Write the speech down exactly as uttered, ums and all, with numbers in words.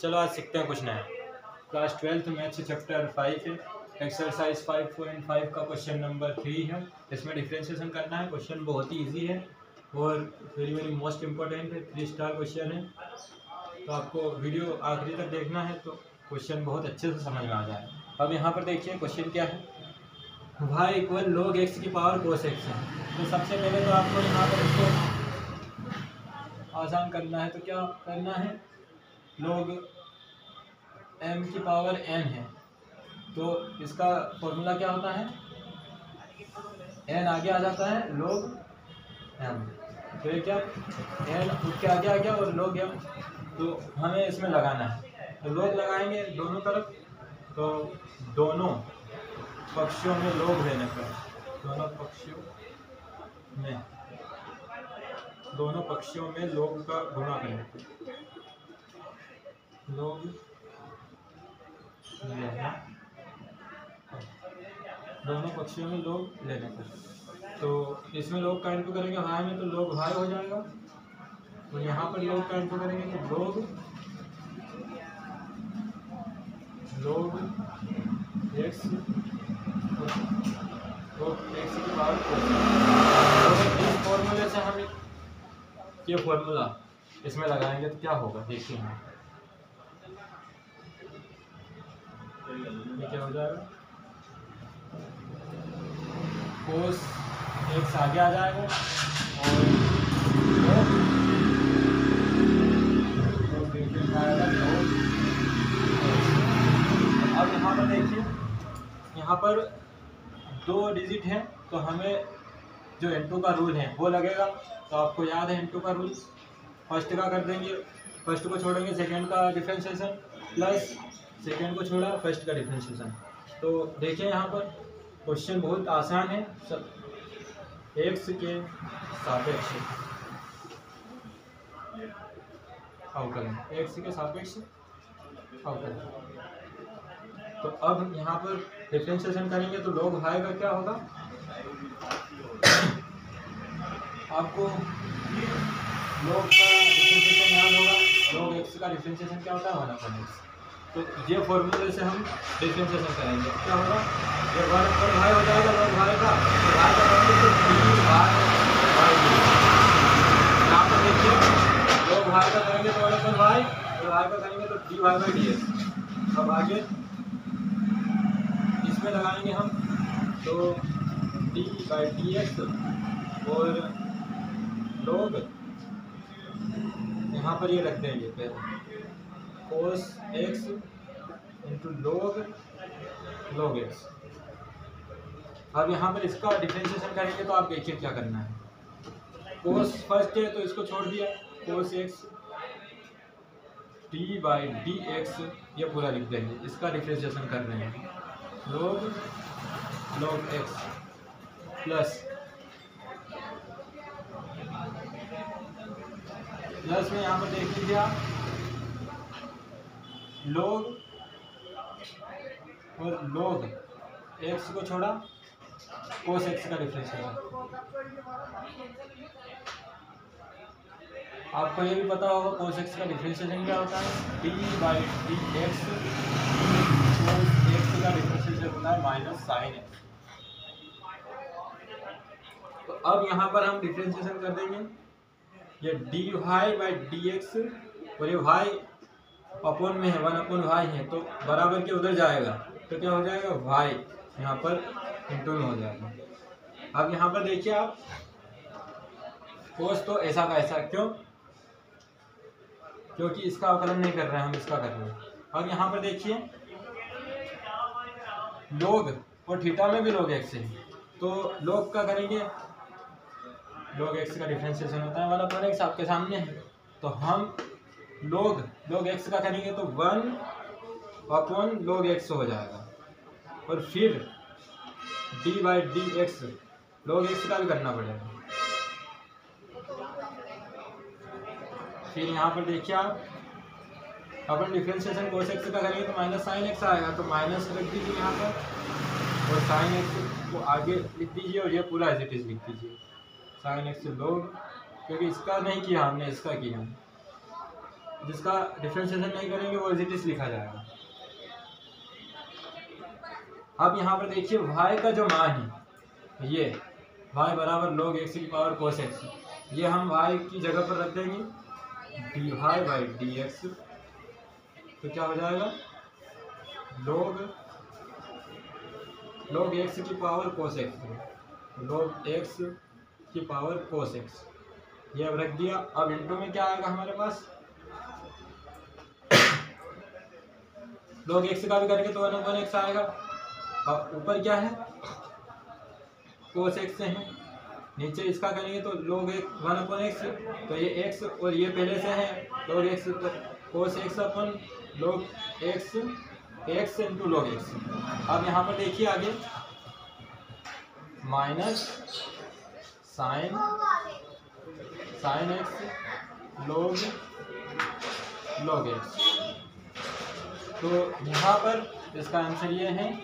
चलो आज सीखते हैं कुछ नया। Class twelfth maths chapter five है, एक्सरसाइज फाइव पॉइंट फाइव का क्वेश्चन नंबर थ्री है। इसमें डिफ्रेंशिएशन करना है। क्वेश्चन बहुत ही ईजी है और वेरी वेरी मोस्ट इम्पोर्टेंट है। थ्री स्टार क्वेश्चन है, तो आपको वीडियो आखिरी तक देखना है तो क्वेश्चन बहुत अच्छे से समझ में आ जाए। अब यहाँ पर देखिए क्वेश्चन क्या है, वाई इक्वल लोग एक्स की पावर कोस एक्स है। तो सबसे पहले तो आपको यहाँ पर इसको आसान करना है। तो क्या करना है, लोग m की पावर n है तो इसका फॉर्मूला क्या होता है, n आगे आ जाता है लोग m, तो ये क्या n उसके आगे आ गया और लोग m, तो हमें इसमें लगाना है। तो लोग लगाएंगे दोनों तरफ, तो दोनों पक्षों में लोग रहने पर, दोनों पक्षों में दोनों पक्षों में लोग का गुणा करने पर लोग लेना, दोनों पक्षों में लोग लेने पर। तो इसमें लोग का इंटू करेंगे हाई में तो लोग हाई हो जाएगा, और तो यहाँ पर लोग का इंटू करेंगे तो लोग लोग एक्स लोग एक्स की पावर कोस। इस फॉर्मूले से हम ये फॉर्मूला इसमें लगाएंगे तो क्या होगा देखिए, ये क्या हो जाएगा, कोस एक्स आगे आ जाएगा और अब यहाँ पर देखिए यहाँ पर दो डिजिट हैं तो हमें जो एन टू का रूल है वो लगेगा। तो आपको याद है एन टू का रूल, फर्स्ट का कर देंगे, फर्स्ट को छोड़ेंगे सेकंड का डिफरेंशिएशन प्लस सेकंड को छोड़ा फर्स्ट का डिफरेंशिएशन। तो देखिए यहाँ पर क्वेश्चन बहुत आसान है, सब एक्स के सापेक्ष अवकलन, एक्स के सापेक्ष अवकलन। तो अब यहाँ पर डिफरेंशिएशन करेंगे तो लोग हाई का क्या होगा, आपको लोग का डिफरेंशिएशन याद होगा, लोग एक्स का डिफरेंशिएशन क्या होता है वन अपॉन एक्स। तो ये फॉर्मूले से हम डिफरेंशिएशन करेंगे क्या होगा, ये वन अपॉन हाई हो जाएगा लोग हाई का, हाई का यहाँ पर देखिए लोग हाई का करेंगे तो वन अपॉन हाई, और हाई का करेंगे तो d y by d x. अब आगे में लगाएंगे हम तो डी बाई डी एक्स और लोग यहाँ पर ये रख देंगे पहले कोस एक्स इंटू लोग लोग एक्स। अब यहाँ पर इसका डिफरेंशिएशन करेंगे तो आप देखिए क्या करना है, कोस फर्स्ट है तो इसको छोड़ दिया, cos x d by d x ये पूरा लिख देंगे, इसका डिफरेंशिएशन कर रहे हैं लोग लोग एक्स प्लस प्लस में यहाँ पर देख लीजिए आप लोग और लोग एक्स को छोड़ा कोस एक्स का डिफरेंशिएशन। आपको ये भी पता होगा कोस एक्स का डिफरेंशिएशन क्या होता है, डी बाई डी एक्स का डिफरेंशिएशन होता है माइनस साइन एक्स। तो अब यहाँ पर हम डिफरेंशिएशन कर देंगे, ये d y by d x और ये वाई अपॉन में है वन अपॉन वाई है तो बराबर के उधर जाएगा तो क्या हो जाएगा वाई यहाँ पर इंटू में हो जाएगा। अब यहाँ पर देखिए आप कोस तो ऐसा का ऐसा, क्यों, क्योंकि इसका अवकलन नहीं कर रहे हैं हम, इसका कर रहे हैं। अब यहाँ पर देखिए लोग और थीटा में भी लोग एक्स है तो लोग का करेंगे, लोग एक्स का डिफरेंशिएशन होता है वन अपॉन एक्स आपके सामने है, तो हम लोग लोग एक्स का करेंगे तो वन अपॉन लोग एक्स हो जाएगा। और फिर d by d x log x का भी करना पड़ेगा। फिर यहाँ पर देखिए आप अपन डिफरेंशिएशन कोस एक्स का करेंगे तो माइनस साइन एक्स आएगा तो माइनस रख दीजिए यहाँ पर और साइन एक्स को आगे लिख दीजिए और ये पूरा एज इट इज लिख दीजिए साइन एक्स लोग, क्योंकि इसका नहीं किया हमने इसका किया। जिसका डिफ्रेंशिएशन नहीं करेंगे वो एज इट इज लिखा जाएगा। अब यहाँ पर देखिए y का जो मान है ये y बराबर log x की पावर cos x, ये हम y की जगह पर रख देंगे dy by dx, तो क्या हो जाएगा log log x की power cos x, log x की पावर cos x ये अब रख दिया। अब इंटू में क्या आएगा हमारे पास log x का भी करके तो वन वन x आएगा। अब ऊपर क्या है cos x से है, नीचे इसका करेंगे तो log x one upon x, तो ये x और ये पहले से है log x तो cos x अपन log x x into log x। अब यहाँ पर देखिए आगे minus sine sine x log log x, तो यहाँ पर इसका आंसर ये है।